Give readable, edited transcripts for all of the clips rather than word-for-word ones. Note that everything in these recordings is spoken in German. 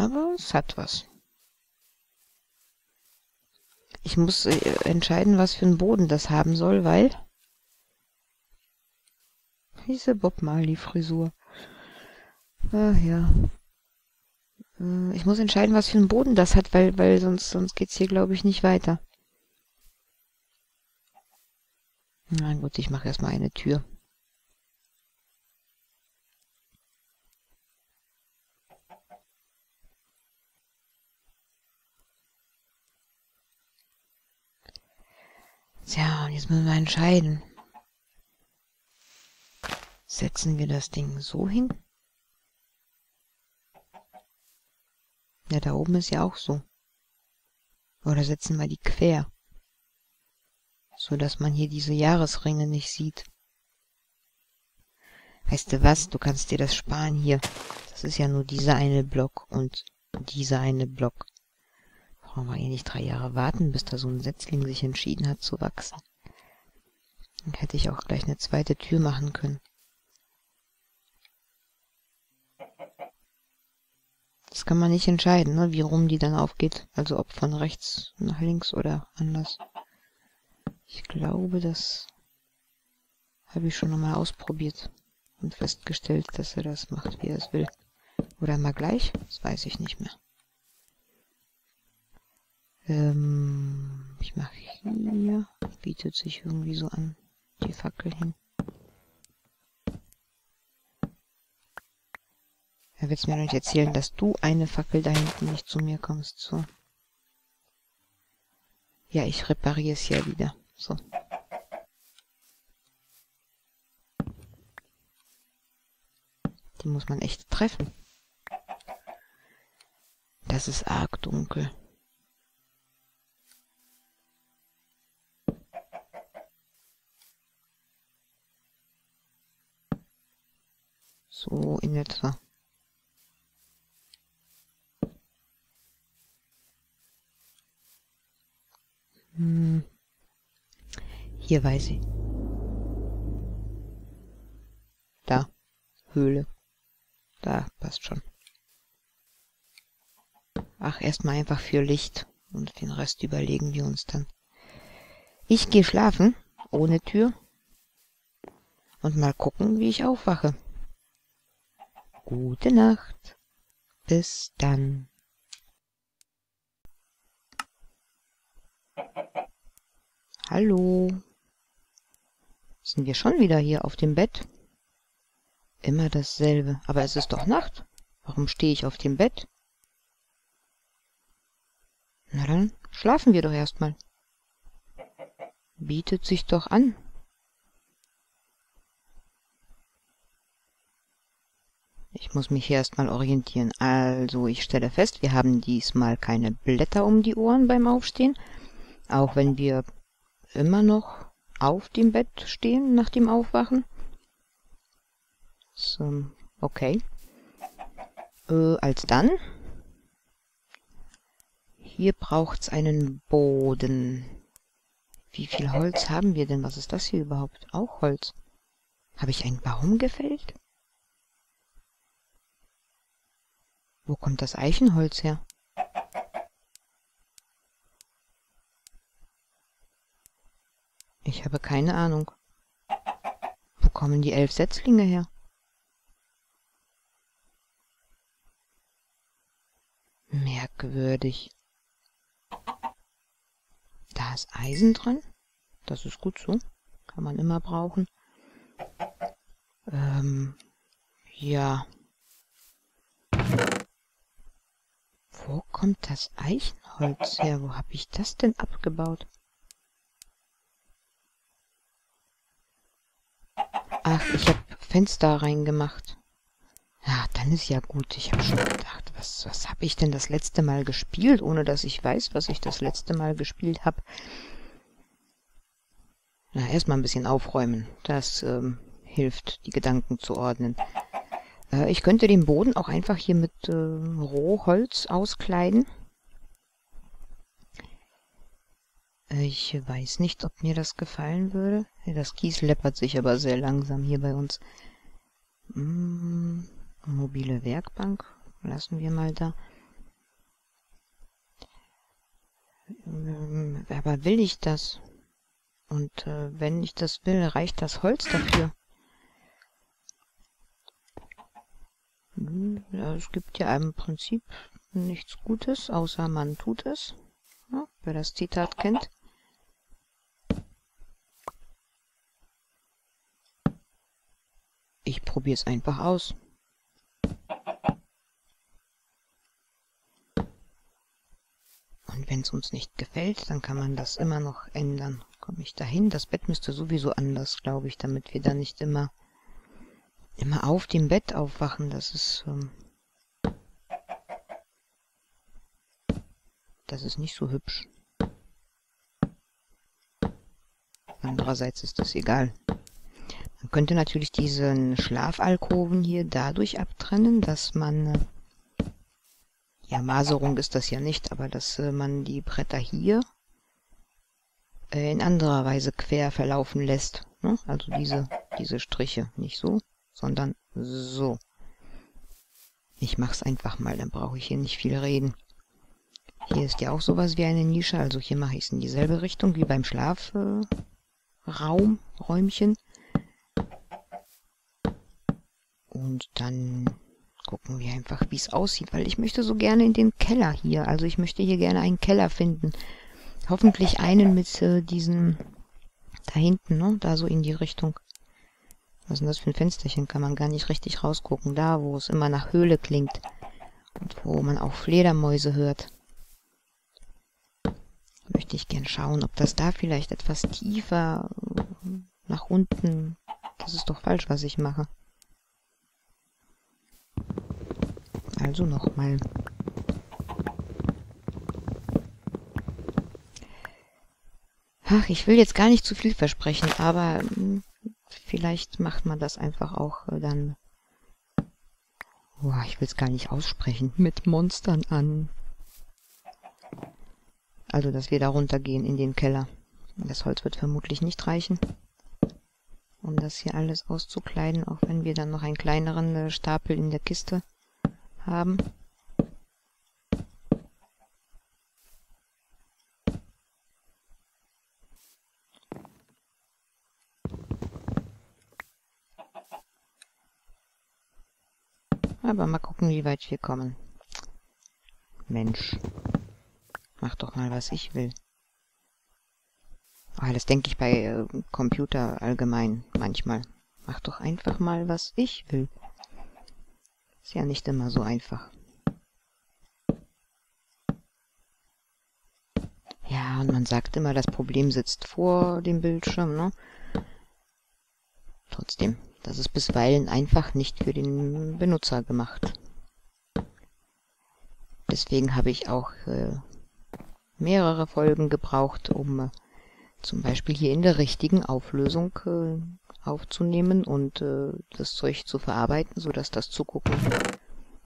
Aber es hat was. Ich muss entscheiden, was für einen Boden das haben soll, weil... Diese Bob Marley-Frisur. Ach ja. Ich muss entscheiden, was für einen Boden das hat, weil sonst geht's hier, glaube ich, nicht weiter. Na gut, ich mache erstmal eine Tür. Tja, und jetzt müssen wir entscheiden. Setzen wir das Ding so hin? Ja, da oben ist ja auch so. Oder setzen wir die quer. So, dass man hier diese Jahresringe nicht sieht. Weißt du was? Du kannst dir das sparen hier. Das ist ja nur dieser eine Block und dieser eine Block. Brauchen wir eh nicht 3 Jahre warten, bis da so ein Setzling sich entschieden hat zu wachsen. Dann hätte ich auch gleich eine zweite Tür machen können. Das kann man nicht entscheiden, ne? Wie rum die dann aufgeht. Also ob von rechts nach links oder anders. Ich glaube, das habe ich schon nochmal ausprobiert und festgestellt, dass er das macht, wie er es will. Oder mal gleich, das weiß ich nicht mehr. Ich mache hier, bietet sich irgendwie so an, die Fackel hin. Er willst mir noch nicht erzählen, dass du eine Fackel da hinten nicht zu mir kommst. So. Ja, ich repariere es ja wieder. So. Die muss man echt treffen. Das ist arg dunkel. So in etwa. Hier weiß ich. Da. Höhle. Da passt schon. Ach, erstmal einfach für Licht. Und den Rest überlegen wir uns dann. Ich gehe schlafen. Ohne Tür. Und mal gucken, wie ich aufwache. Gute Nacht. Bis dann. Hallo. Sind wir schon wieder hier auf dem Bett? Immer dasselbe. Aber es ist doch Nacht. Warum stehe ich auf dem Bett? Na dann, schlafen wir doch erstmal. Bietet sich doch an. Ich muss mich hier erstmal orientieren. Also, ich stelle fest, wir haben diesmal keine Blätter um die Ohren beim Aufstehen. Auch wenn wir immer noch auf dem Bett stehen nach dem Aufwachen. So, okay. Als dann. Hier braucht's einen Boden. Wie viel Holz haben wir denn? Was ist das hier überhaupt? Auch Holz. Habe ich einen Baum gefällt? Wo kommt das Eichenholz her? Ich habe keine Ahnung. Wo kommen die 11 Setzlinge her? Merkwürdig. Da ist Eisen drin. Das ist gut so. Kann man immer brauchen. Ja. Wo kommt das Eichenholz her? Wo habe ich das denn abgebaut? Ach, ich habe Fenster reingemacht. Ja, dann ist ja gut. Ich habe schon gedacht, was habe ich denn das letzte Mal gespielt, ohne dass ich weiß, was ich das letzte Mal gespielt habe. Na, erstmal ein bisschen aufräumen. Das hilft, die Gedanken zu ordnen. Ich könnte den Boden auch einfach hier mit Rohholz auskleiden. Ich weiß nicht, ob mir das gefallen würde. Das Kies läppert sich aber sehr langsam hier bei uns. Mobile Werkbank lassen wir mal da. Aber will ich das? Und wenn ich das will, reicht das Holz dafür? Ja, es gibt ja im Prinzip nichts Gutes, außer man tut es. Ja, wer das Zitat kennt. Ich probiere es einfach aus. Und wenn es uns nicht gefällt, dann kann man das immer noch ändern. Komme ich dahin? Das Bett müsste sowieso anders, glaube ich, damit wir da nicht immer auf dem Bett aufwachen. Das ist nicht so hübsch. Andererseits ist das egal. Man könnte natürlich diesen Schlafalkoven hier dadurch abtrennen, dass man... Ja, Maserung ist das ja nicht, aber dass man die Bretter hier in anderer Weise quer verlaufen lässt. Ne? Also diese Striche. Nicht so, sondern so. Ich mach's einfach mal, dann brauche ich hier nicht viel reden. Hier ist ja auch sowas wie eine Nische, also hier mache ich es in dieselbe Richtung wie beim Räumchen. Und dann... gucken wir einfach, wie es aussieht, weil ich möchte so gerne in den Keller hier. Also ich möchte hier gerne einen Keller finden. Hoffentlich einen mit diesem da hinten, ne? Da so in die Richtung. Was ist denn das für ein Fensterchen? Kann man gar nicht richtig rausgucken. Da, wo es immer nach Höhle klingt. Und wo man auch Fledermäuse hört. Möchte ich gern schauen, ob das da vielleicht etwas tiefer nach unten... Das ist doch falsch, was ich mache. Also nochmal. Ach, ich will jetzt gar nicht zu viel versprechen, aber vielleicht macht man das einfach auch dann... Boah, ich will es gar nicht aussprechen. Mit Monstern an. Also, dass wir da runtergehen in den Keller. Das Holz wird vermutlich nicht reichen, um das hier alles auszukleiden, auch wenn wir dann noch einen kleineren Stapel in der Kiste haben. Aber mal gucken, wie weit wir kommen. Mensch, mach doch mal, was ich will. Ah, das denke ich bei Computer allgemein manchmal. Mach doch einfach mal, was ich will. Ist ja nicht immer so einfach. Ja, und man sagt immer, das Problem sitzt vor dem Bildschirm, ne? Trotzdem, das ist bisweilen einfach nicht für den Benutzer gemacht. Deswegen habe ich auch mehrere Folgen gebraucht, um zum Beispiel hier in der richtigen Auflösung aufzunehmen und das Zeug zu verarbeiten, sodass das Zugucken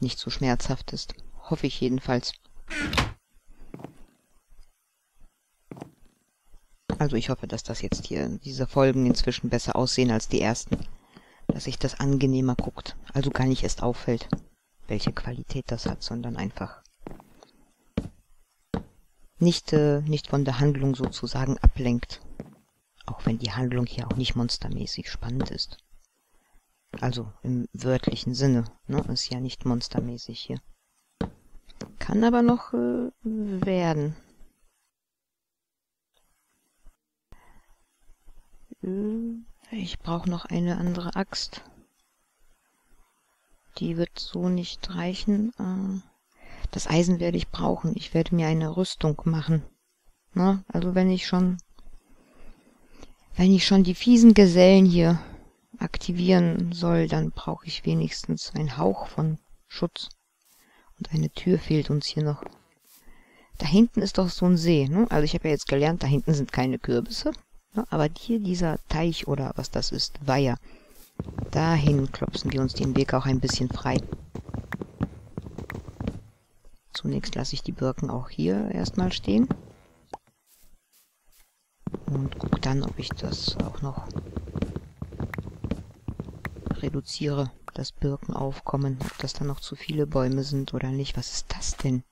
nicht so schmerzhaft ist. Hoffe ich jedenfalls. Also ich hoffe, dass das jetzt hier, diese Folgen inzwischen besser aussehen als die ersten. Dass sich das angenehmer guckt. Also gar nicht erst auffällt, welche Qualität das hat, sondern einfach nicht von der Handlung sozusagen ablenkt. Auch wenn die Handlung hier auch nicht monstermäßig spannend ist. Also im wörtlichen Sinne, ne? Ist ja nicht monstermäßig hier. Kann aber noch werden. Ich brauche noch eine andere Axt. Die wird so nicht reichen. Das Eisen werde ich brauchen. Ich werde mir eine Rüstung machen. Ne? Also wenn ich schon die fiesen Gesellen hier aktivieren soll, dann brauche ich wenigstens einen Hauch von Schutz. Und eine Tür fehlt uns hier noch. Da hinten ist doch so ein See, ne? Also ich habe ja jetzt gelernt, da hinten sind keine Kürbisse. Ne? Aber hier dieser Teich oder was das ist, Weiher. Dahin klopfen wir uns den Weg auch ein bisschen frei. Zunächst lasse ich die Birken auch hier erstmal stehen. Und guck dann, ob ich das auch noch reduziere, das Birkenaufkommen, ob das dann noch zu viele Bäume sind oder nicht. Was ist das denn?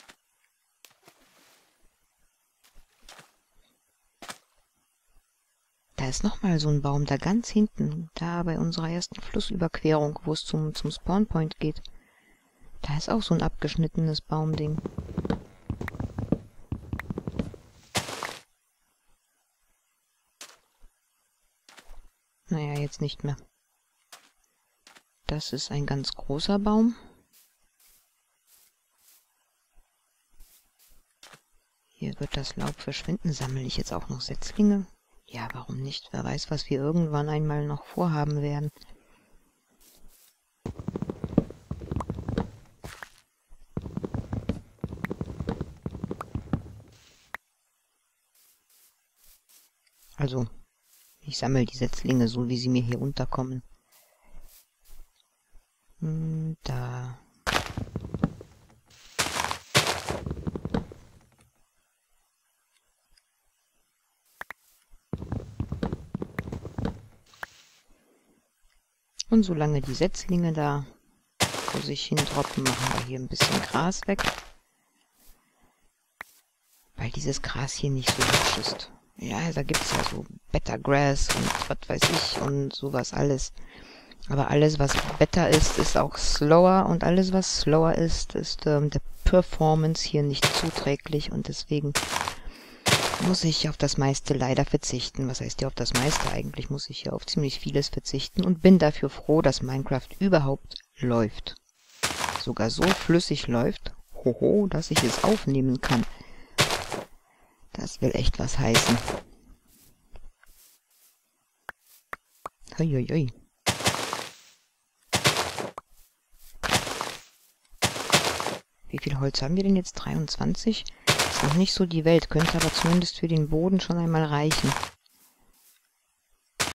Da ist nochmal so ein Baum, da ganz hinten, da bei unserer ersten Flussüberquerung, wo es zum Spawnpoint geht. Da ist auch so ein abgeschnittenes Baumding. Naja, jetzt nicht mehr. Das ist ein ganz großer Baum. Hier wird das Laub verschwinden. Sammle ich jetzt auch noch Setzlinge? Ja, warum nicht? Wer weiß, was wir irgendwann einmal noch vorhaben werden. Also, ich sammle die Setzlinge, so wie sie mir hier unterkommen. Da. Und solange die Setzlinge da vor sich hin trocken, machen wir hier ein bisschen Gras weg. Weil dieses Gras hier nicht so hübsch ist. Ja, da gibt es ja so Better Grass und was weiß ich und sowas alles. Aber alles, was Better ist, ist auch slower. Und alles, was slower ist, ist der Performance hier nicht zuträglich. Und deswegen muss ich auf das meiste leider verzichten. Was heißt ja auf das meiste? Eigentlich muss ich hier auf ziemlich vieles verzichten und bin dafür froh, dass Minecraft überhaupt läuft. Sogar so flüssig läuft, hoho, dass ich es aufnehmen kann. Das will echt was heißen. Uiuiui. Wie viel Holz haben wir denn jetzt? 23? Ist noch nicht so die Welt, könnte aber zumindest für den Boden schon einmal reichen.